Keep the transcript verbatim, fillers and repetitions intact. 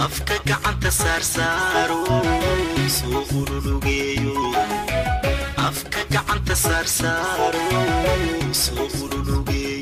Afka gacanta saar saaro soo ururugey.